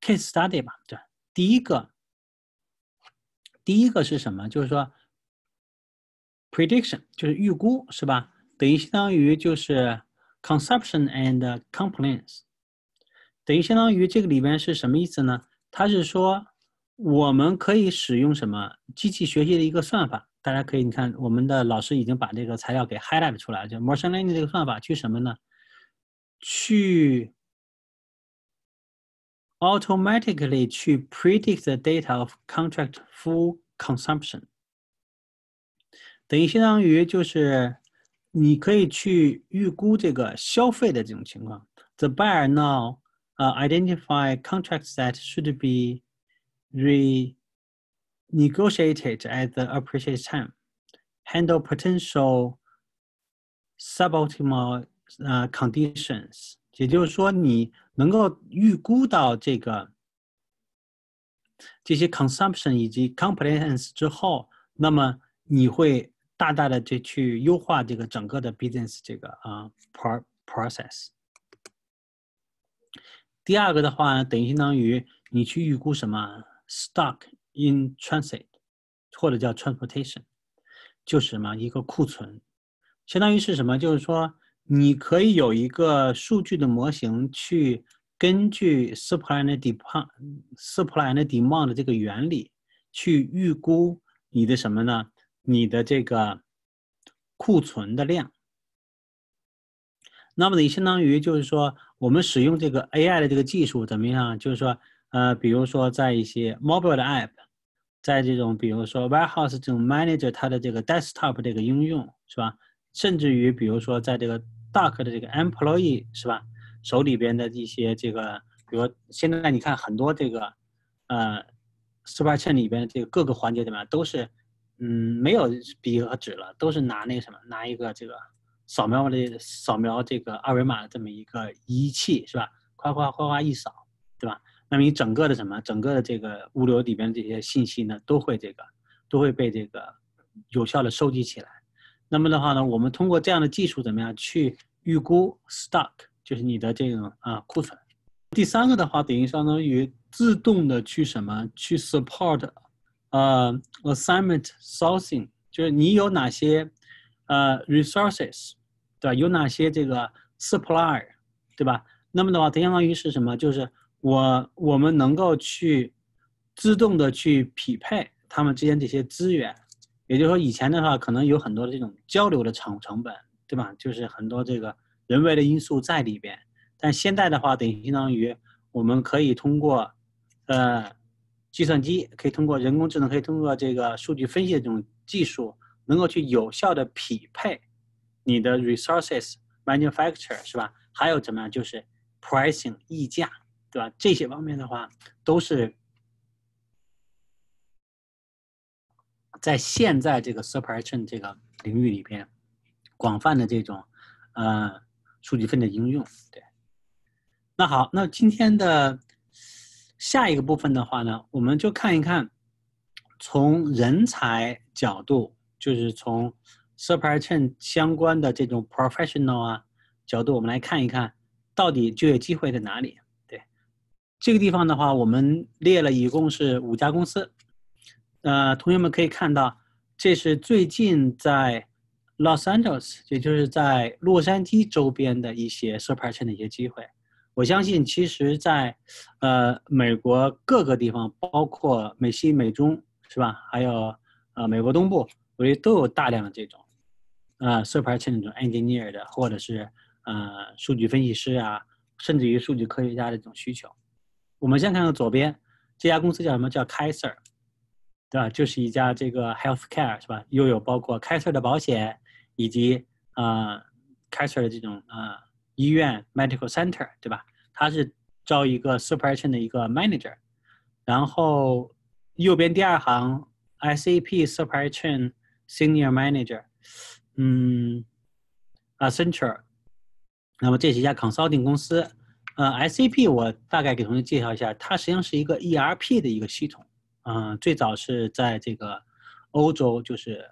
case study 吧。对，第一个是什么？就是说 prediction 就是预估，是吧？等于相当于就是 consumption and compliance， 等于相当于这个里边是什么意思呢？它是说我们可以使用什么机器学习的一个算法。大家可以，你看我们的老师已经把这个材料给 highlight 出来了，就 machine learning 这个算法去什么呢？去 automatically 去 predict the data of contract full consumption， 等于相当于就是你可以去预估这个消费的这种情况。The buyer now identify contracts that should be renegotiated at the appropriate time, handle potential suboptimal conditions。也就是说，你能够预估到这个这些 consumption 以及 compliance 之后，那么你会大大的去优化这个整个的 business 这个process。第二个的话呢，等于相当于你去预估什么 stock in transit， 或者叫 transportation， 就是什么一个库存，相当于是什么？就是说你可以有一个数据的模型去根据 supply and demand 的这个原理去预估你的什么呢？你的这个库存的量。那么你相当于就是说，我们使用这个 AI 的这个技术怎么样？就是说，比如说在一些 mobile 的 app， 在这种比如说 warehouse 这种 manager 它的这个 desktop 这个应用是吧？甚至于比如说在这个 doc 的这个 employee 是吧？手里边的一些这个，比如现在你看很多这个supply chain 里边的这个各个环节怎么样都是没有笔和纸了，都是拿那个什么拿一个这个。扫描这个二维码的这么一个仪器是吧？哗哗一扫，对吧？那么你整个的什么，整个的这个物流里边这些信息呢，都会被这个有效的收集起来。那么的话呢，我们通过这样的技术怎么样去预估 stock， 就是你的这种库存。第三个的话，等于相当于自动的去什么去 support assignment sourcing， 就是你有哪些resources， 对吧？有哪些这个 supplier， 对吧？那么的话，它相当于是什么？就是我们能够去自动的去匹配他们之间这些资源。也就是说，以前的话可能有很多的这种交流的成本，对吧？就是很多这个人为的因素在里边。但现在的话，等于相当于我们可以通过计算机，可以通过人工智能，可以通过这个数据分析的这种技术。能够去有效的匹配你的 resources manufacture 是吧？还有怎么样就是 pricing 溢价，对吧？这些方面的话都是在现在这个 supply chain 这个领域里边广泛的这种数据分析的应用。对，那好，那今天的下一个部分的话呢，我们就看一看从人才角度。就是从 supply chain 相关的这种 professional 角度，我们来看一看到底就业机会在哪里。对，这个地方的话，我们列了一共是5家公司。同学们可以看到，这是最近在 Los Angeles， 也就是在洛杉矶周边的一些 supply chain 的一些机会。我相信，其实在美国各个地方，包括美西、美中，是吧？还有美国东部。我觉得都有大量的这种supply chain 这种 engineer 的，或者是数据分析师啊，甚至于数据科学家的这种需求。我们先看看左边这家公司叫什么？叫 Kaiser， 对吧？就是一家这个 healthcare 是吧？又有包括 Kaiser 的保险，以及Kaiser 的这种医院 medical center， 对吧？它是招一个 supply chain 的一个 manager。然后右边第二行 SAP supply chain Senior Manager， Accenture， 那么这是一家 consulting 公司。SAP 我大概给同学介绍一下，它实际上是一个 ERP 的一个系统。最早是在这个欧洲，就是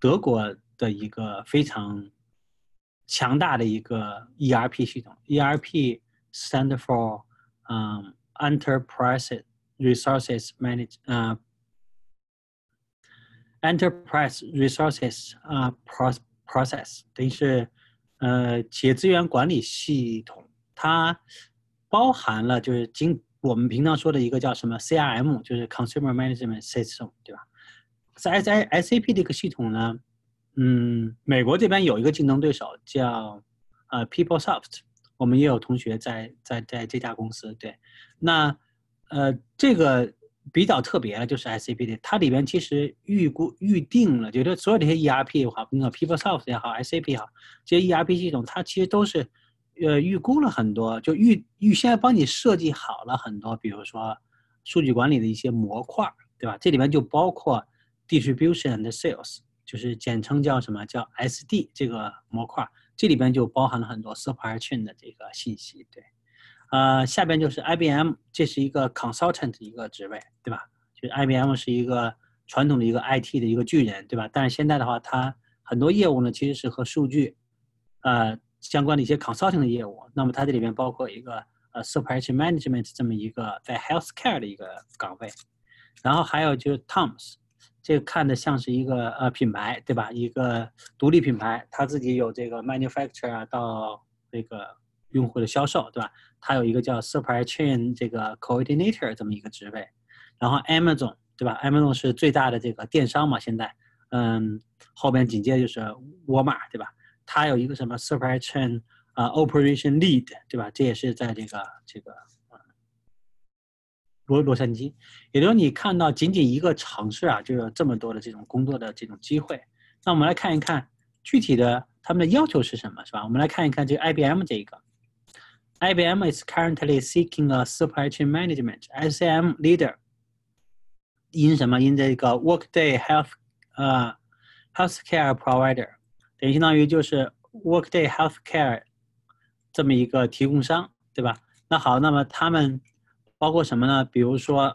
德国的一个非常强大的一个 ERP 系统。ERP stand for Enterprise Resources Management。Enterprise Resources Process 等于是企业资源管理系统，它包含了就是我们平常说的一个叫什么 CRM， 就是 Consumer Management System， 对吧？在 SAP 这个系统呢，美国这边有一个竞争对手叫PeopleSoft， 我们也有同学在这家公司。对，那这个比较特别的就是 SAP 的，它里边其实预定了，就是所有这些 ERP 也好，那 PeopleSoft 也好 ，SAP 也好，这些 ERP 系统它其实都是预估了很多，就预先帮你设计好了很多，比如说数据管理的一些模块，对吧？这里面就包括 Distribution and Sales， 就是简称叫什么叫 SD 这个模块，这里边就包含了很多 Supply Chain 的这个信息，对。下边就是 IBM， 这是一个 consultant 一个职位，对吧？就是 IBM 是一个传统的一个 IT 的一个巨人，对吧？但是现在的话，它很多业务呢其实是和数据相关的一些 consulting 的业务。那么它这里面包括一个supply chain management 这么一个在 healthcare 的一个岗位，然后还有就是 Toms， 这个看的像是一个品牌，对吧？一个独立品牌，它自己有这个 manufacturer 到这个用户的销售，对吧？它有一个叫 supply chain 这个 coordinator 这么一个职位，然后 Amazon， 对吧 ？Amazon 是最大的这个电商嘛，现在，后边紧接着就是沃尔玛，对吧？它有一个什么 supply chain operation lead， 对吧？这也是在这个洛杉矶，也就是你看到仅仅一个城市啊，就有这么多的这种工作的这种机会。那我们来看一看具体的他们的要求是什么，是吧？我们来看一看这个 IBM 这一个。IBM is currently seeking a supply chain management SCM leader in 什么 in 这个 Workday healthcare provider， 等于相当于就是 Workday healthcare 这么一个提供商，对吧？那好，那么他们包括什么呢？比如说，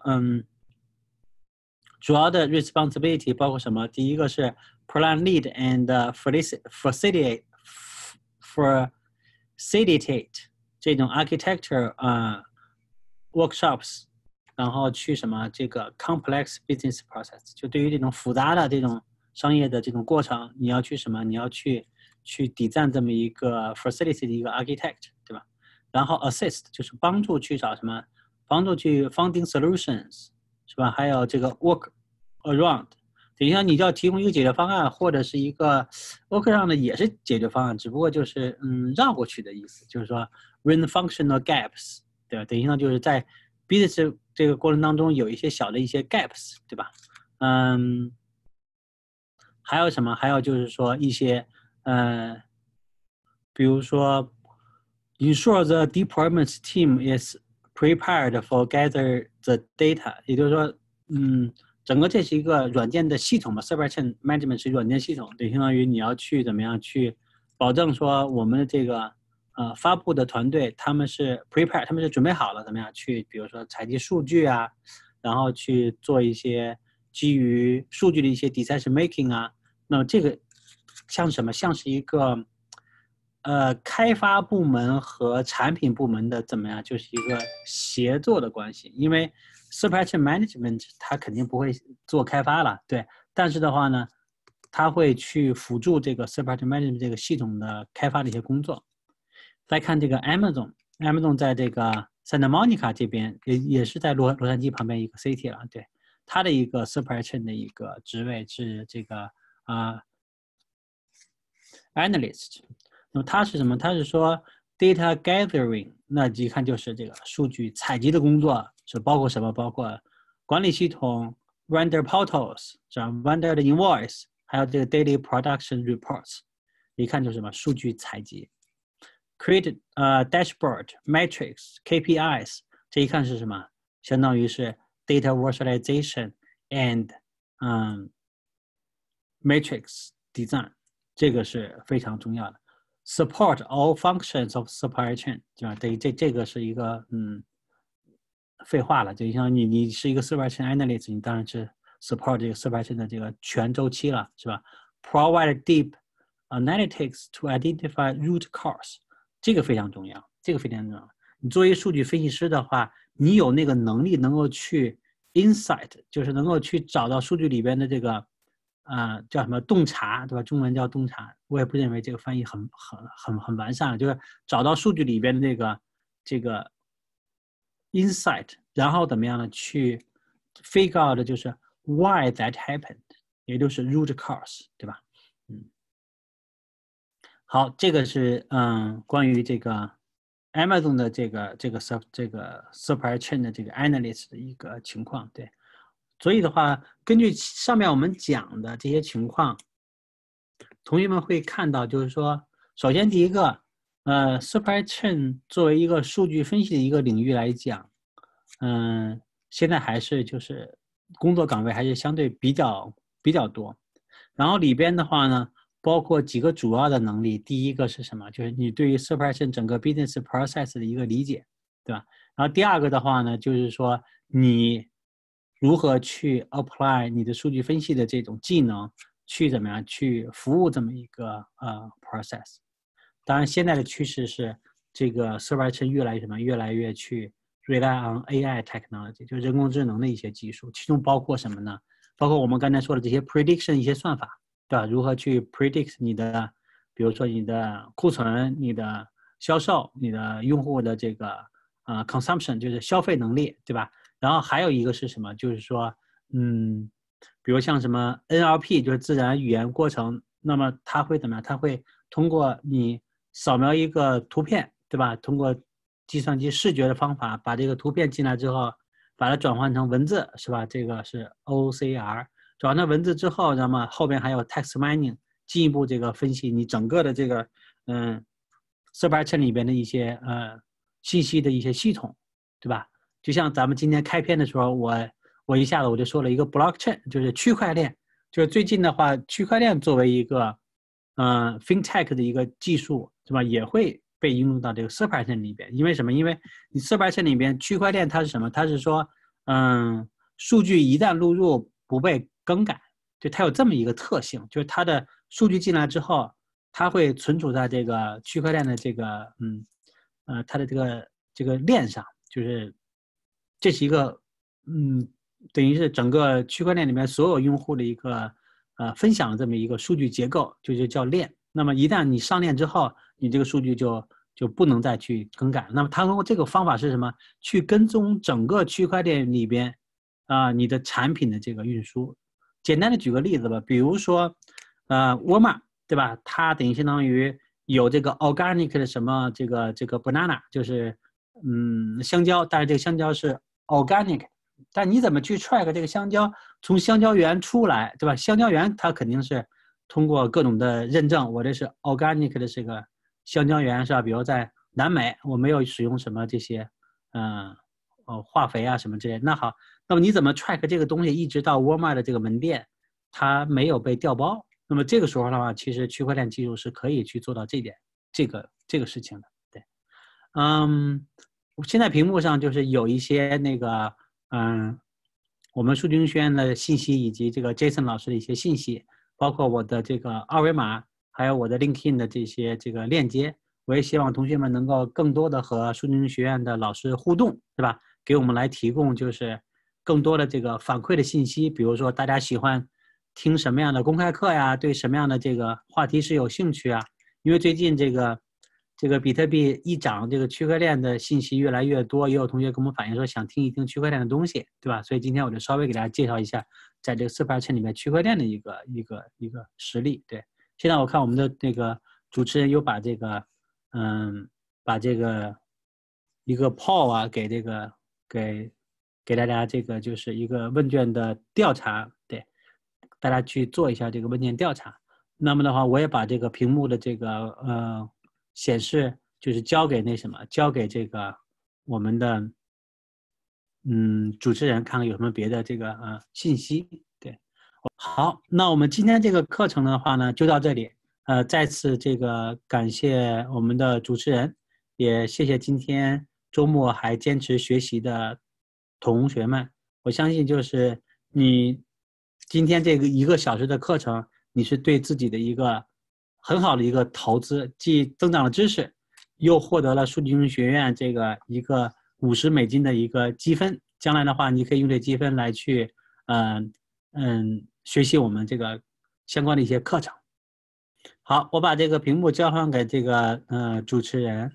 主要的 responsibility 包括什么？第一个是 plan lead and facilitate。这种 architecture workshops， 然后去什么这个 complex business process， 就对于这种复杂的这种商业的这种过程，你要去什么？你要去design这么一个 facility 的一个 architect， 对吧？然后 assist 就是帮助去找什么，帮助去 funding solutions， 是吧？还有这个 work around， 等一下你就要提供一个解决方案，或者是一个 work around 的也是解决方案，只不过就是绕过去的意思，就是说。When functional gaps， 对吧？等于呢，就是在 business 这个过程当中有一些小的一些 gaps， 对吧？还有什么？还有就是说一些比如说 ，ensure the deployment team is prepared for gather the data， 也就是说，整个这是一个软件的系统嘛 ，supply chain management 是软件系统，对，相当于你要去怎么样去保证说我们的这个。发布的团队他们是 prepare， 他们是准备好了怎么样去，比如说采集数据啊，然后去做一些基于数据的一些 decision making 啊。那么这个像什么？像是一个开发部门和产品部门的怎么样，就是一个协作的关系。因为 supply chain management 它肯定不会做开发了，对，但是的话呢，它会去辅助这个 supply chain management 这个系统的开发的一些工作。再看这个 Amazon 在这个 Santa Monica 这边也是在洛杉矶旁边一个 city 了，对，它的一个 supply chain 的一个职位是这个analyst， 那么它是什么？它是说 data gathering， 那一看就是这个数据采集的工作，是包括什么？包括管理系统 render portals， 这样 render 的 invoice， 还有这个 daily production reports， 一看就是什么数据采集。Create dashboard, metrics, KPIs， 这一看是什么？相当于是 data visualization and matrix design， 这个是非常重要的。Support all functions of supply chain， 对吧？这个是一个废话了，就像你是一个 supply chain analyst， 你当然是 support 这个 supply chain 的这个全周期了，是吧 ？Provide deep analytics to identify root cause。这个非常重要，这个非常重要。你作为数据分析师的话，你有那个能力能够去 insight， 就是能够去找到数据里边的这个，叫什么洞察，对吧？中文叫洞察，我也不认为这个翻译很完善，就是找到数据里边的这个 insight， 然后怎么样呢？去 figure out 就是 why that happened， 也就是 root cause， 对吧？嗯，好，这个是关于这个 Amazon 的这个 supply chain 的这个 analyst 的一个情况，对。所以的话，根据上面我们讲的这些情况，同学们会看到，就是说，首先第一个，supply chain 作为一个数据分析的一个领域来讲，现在还是就是工作岗位还是相对比较多。然后里边的话呢，包括几个主要的能力，第一个是什么？就是你对于 supply chain 整个 business process 的一个理解，对吧？然后第二个的话呢，就是说你如何去 apply 你的数据分析的这种技能，去怎么样去服务这么一个process。当然，现在的趋势是这个 supply chain 越来越去 rely on AI technology， 就人工智能的一些技术，其中包括什么呢？包括我们刚才说的这些 prediction 一些算法，对吧？如何去 predict 你的，比如说你的库存、你的销售、你的用户的这个consumption， 就是消费能力，对吧？然后还有一个是什么？就是说，比如像什么 NLP， 就是自然语言过程，那么它会怎么样？它会通过你扫描一个图片，对吧？通过计算机视觉的方法，把这个图片进来之后，把它转换成文字，是吧？这个是 OCR， 转换成文字之后，那么后边还有 text mining， 进一步这个分析你整个的这个supply chain 里边的一些信息的一些系统，对吧？就像咱们今天开篇的时候，我一下子我就说了一个 blockchain， 就是区块链，就是最近的话，区块链作为一个fintech 的一个技术，是吧？也会被应用到这个 supply chain 里边。因为什么？因为你 supply chain 里边区块链它是什么？它是说，数据一旦录入不被更改，就它有这么一个特性，就是它的数据进来之后，它会存储在这个区块链的这个它的这个链上，就是这是一个等于是整个区块链里面所有用户的一个。分享这么一个数据结构，就是叫链。那么一旦你上链之后，你这个数据就不能再去更改。那么它通过这个方法是什么？去跟踪整个区块链里边你的产品的这个运输。简单的举个例子吧，比如说Walmart， 对吧？它等于相当于有这个 organic 的什么这个 banana， 就是香蕉，但是这个香蕉是 organic。但你怎么去 track 这个香蕉从香蕉园出来，对吧？香蕉园它肯定是通过各种的认证，我这是 organic 的这个香蕉园，是吧？比如在南美，我没有使用什么这些化肥啊什么之类的。那好，那么你怎么 track 这个东西一直到 Walmart 的这个门店，它没有被调包？那么这个时候的话，其实区块链技术是可以去做到这点这个事情的。对，现在屏幕上就是有一些那个。我们数据学院的信息以及这个 Jason 老师的一些信息，包括我的这个二维码，还有我的 LinkedIn 的这些这个链接，我也希望同学们能够更多的和数据学院的老师互动，对吧？给我们来提供就是更多的这个反馈的信息，比如说大家喜欢听什么样的公开课呀，对什么样的这个话题是有兴趣啊？因为最近这个比特币一涨，这个区块链的信息越来越多，也有同学跟我们反映说想听一听区块链的东西，对吧？所以今天我就稍微给大家介绍一下，在这个supply chain 里面区块链的一个实例。对，现在我看我们的这个主持人又把这个把这个一个 poll 啊给这个给大家这个就是一个问卷的调查，对，大家去做一下这个问卷调查。那么的话，我也把这个屏幕的这个显示就是交给这个我们的主持人，看看有什么别的这个信息。对，好，那我们今天这个课程的话呢就到这里。再次这个感谢我们的主持人，也谢谢今天周末还坚持学习的同学们。我相信就是你今天这个1个小时的课程，你是对自己的一个很好的一个投资，既增长了知识，又获得了数据应用学院这个一个$50的一个积分。将来的话，你可以用这积分来去，学习我们这个相关的一些课程。好，我把这个屏幕交换给这个主持人。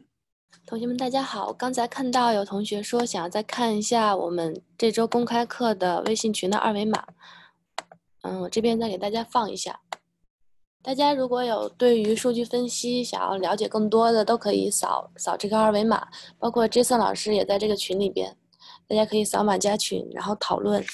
同学们，大家好！刚才看到有同学说想要再看一下我们这周公开课的微信群的二维码，我这边再给大家放一下。大家如果有对于数据分析想要了解更多的，都可以扫这个二维码，包括 Jason 老师也在这个群里边，大家可以扫码加群，然后讨论。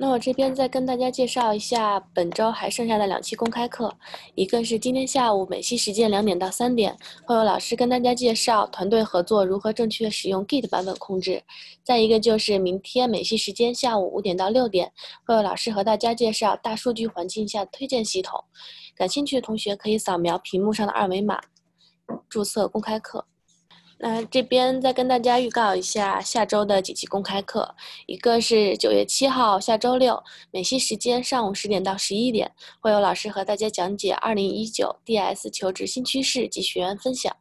那我这边再跟大家介绍一下本周还剩下的2期公开课，一个是今天下午美西时间2点到3点，会有老师跟大家介绍团队合作如何正确使用 Git 版本控制；再一个就是明天美西时间下午5点到6点，会有老师和大家介绍大数据环境下推荐系统。感兴趣的同学可以扫描屏幕上的二维码，注册公开课。那这边再跟大家预告一下下周的几期公开课，一个是9月7号下周六美西时间上午10点到11点，会有老师和大家讲解2019 DS 求职新趋势及学员分享；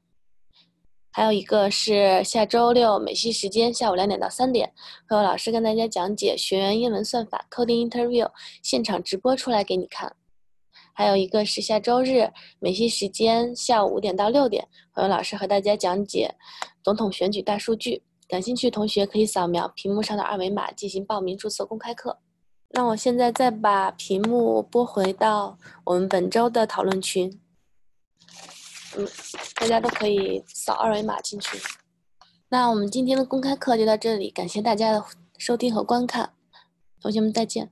还有一个是下周六美西时间下午2点到3点，会有老师跟大家讲解学员英文算法 Coding Interview， 现场直播出来给你看。还有一个是下周日美西时间下午5点到6点，会有老师和大家讲解总统选举大数据。感兴趣同学可以扫描屏幕上的二维码进行报名注册公开课。那我现在再把屏幕拨回到我们本周的讨论群，大家都可以扫二维码进去。那我们今天的公开课就到这里，感谢大家的收听和观看，同学们再见。